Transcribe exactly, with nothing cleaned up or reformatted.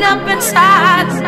Up inside.